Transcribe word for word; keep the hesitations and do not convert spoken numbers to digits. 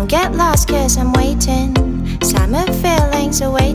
Don't get lost, cause I'm waiting. Summer feelings await.